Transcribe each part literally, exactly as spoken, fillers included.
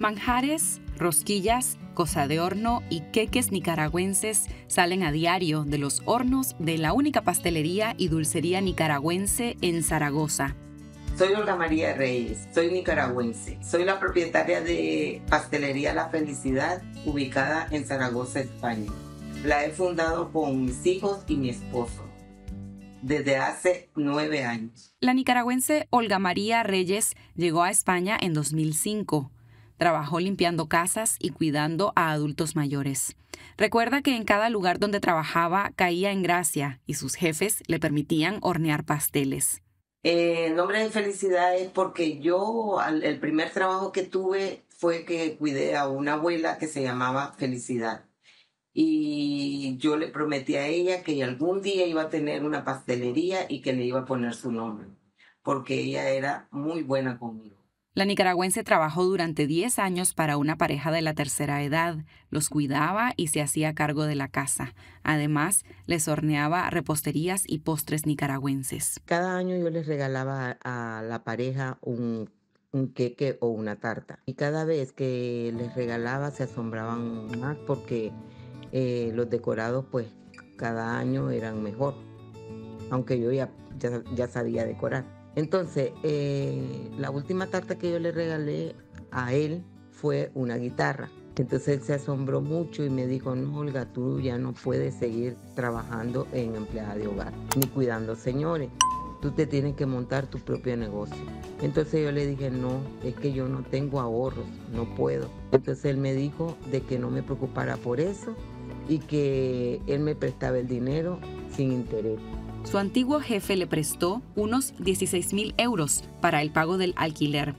Manjares, rosquillas, cosa de horno y queques nicaragüenses salen a diario de los hornos de la única pastelería y dulcería nicaragüense en Zaragoza. Soy Olga María Reyes, soy nicaragüense. Soy la propietaria de Pastelería La Felicidad, ubicada en Zaragoza, España. La he fundado con mis hijos y mi esposo desde hace nueve años. La nicaragüense Olga María Reyes llegó a España en dos mil cinco. Trabajó limpiando casas y cuidando a adultos mayores. Recuerda que en cada lugar donde trabajaba caía en gracia y sus jefes le permitían hornear pasteles. El eh, nombre de Felicidad es porque yo, al, el primer trabajo que tuve fue que cuidé a una abuela que se llamaba Felicidad. Y yo le prometí a ella que algún día iba a tener una pastelería y que le iba a poner su nombre, porque ella era muy buena conmigo. La nicaragüense trabajó durante diez años para una pareja de la tercera edad. Los cuidaba y se hacía cargo de la casa. Además, les horneaba reposterías y postres nicaragüenses. Cada año yo les regalaba a la pareja un un queque o una tarta. Y cada vez que les regalaba se asombraban más porque Eh, los decorados pues cada año eran mejor, aunque yo ya, ya, ya sabía decorar. Entonces eh, la última tarta que yo le regalé a él fue una guitarra. Entonces él se asombró mucho y me dijo: no, Olga, tú ya no puedes seguir trabajando en empleada de hogar ni cuidando señores, tú te tienes que montar tu propio negocio. Entonces yo le dije: no, es que yo no tengo ahorros, no puedo. Entonces él me dijo de que no me preocupara por eso y que él me prestaba el dinero sin interés. Su antiguo jefe le prestó unos dieciséis mil euros para el pago del alquiler.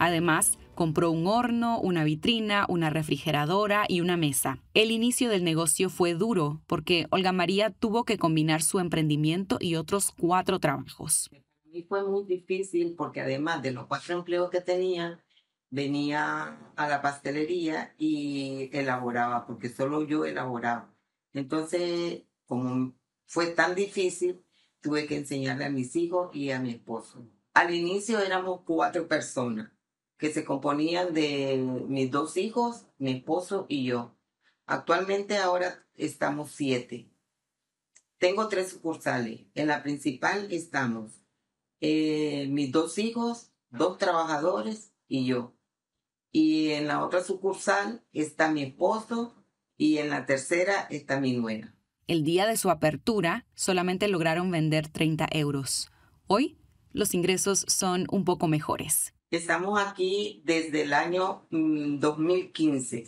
Además, compró un horno, una vitrina, una refrigeradora y una mesa. El inicio del negocio fue duro porque Olga María tuvo que combinar su emprendimiento y otros cuatro trabajos. Para mí fue muy difícil porque además de los cuatro empleos que tenía, venía a la pastelería y elaboraba, porque solo yo elaboraba. Entonces, como fue tan difícil, tuve que enseñarle a mis hijos y a mi esposo. Al inicio éramos cuatro personas que se componían de mis dos hijos, mi esposo y yo. Actualmente ahora estamos siete. Tengo tres sucursales. En la principal estamos eh, mis dos hijos, dos trabajadores y yo. Y en la otra sucursal está mi esposo y en la tercera está mi nuera. El día de su apertura solamente lograron vender treinta euros. Hoy los ingresos son un poco mejores. Estamos aquí desde el año dos mil quince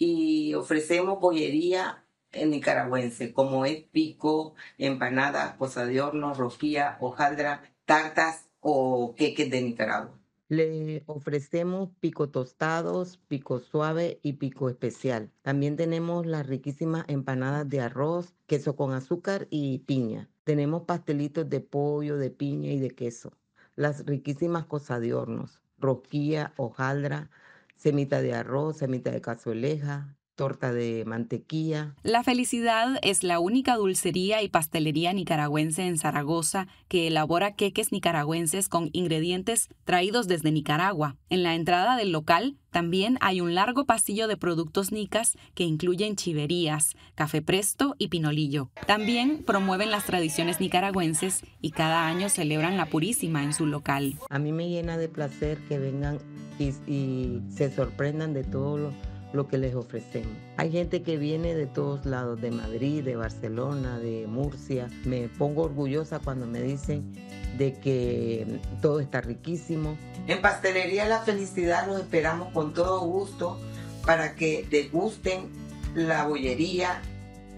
y ofrecemos bollería nicaragüense, como es pico, empanadas, cosa de horno, rosquilla, hojaldra, tartas o queques de Nicaragua. Le ofrecemos pico tostados, pico suave y pico especial. También tenemos las riquísimas empanadas de arroz, queso con azúcar y piña. Tenemos pastelitos de pollo, de piña y de queso. Las riquísimas cosas de hornos, rosquilla, hojaldra, semita de arroz, semita de cazueleja, torta de mantequilla. La Felicidad es la única dulcería y pastelería nicaragüense en Zaragoza que elabora queques nicaragüenses con ingredientes traídos desde Nicaragua. En la entrada del local también hay un largo pasillo de productos nicas que incluyen chiverías, café presto y pinolillo. También promueven las tradiciones nicaragüenses y cada año celebran la Purísima en su local. A mí me llena de placer que vengan y, y se sorprendan de todo lo lo que les ofrecemos. Hay gente que viene de todos lados, de Madrid, de Barcelona, de Murcia. Me pongo orgullosa cuando me dicen de que todo está riquísimo. En Pastelería La Felicidad los esperamos con todo gusto para que degusten la bollería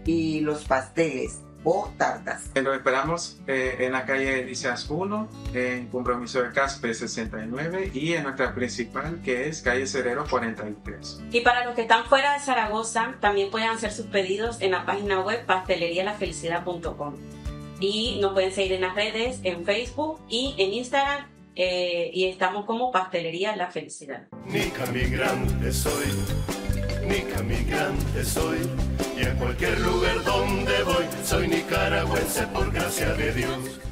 y los pasteles o tartas. Los esperamos eh, en la calle Delicias uno, en compromiso de Caspe sesenta y nueve y en nuestra principal, que es calle Cedero cuarenta y tres. Y para los que están fuera de Zaragoza, también pueden hacer sus pedidos en la página web pastelería la felicidad punto com. Y nos pueden seguir en las redes, en Facebook y en Instagram. Eh, y estamos como Pastelería La Felicidad. Nica migrante soy, nica migrante soy. Y en cualquier lugar donde voy, soy nicaragüense por gracia de Dios.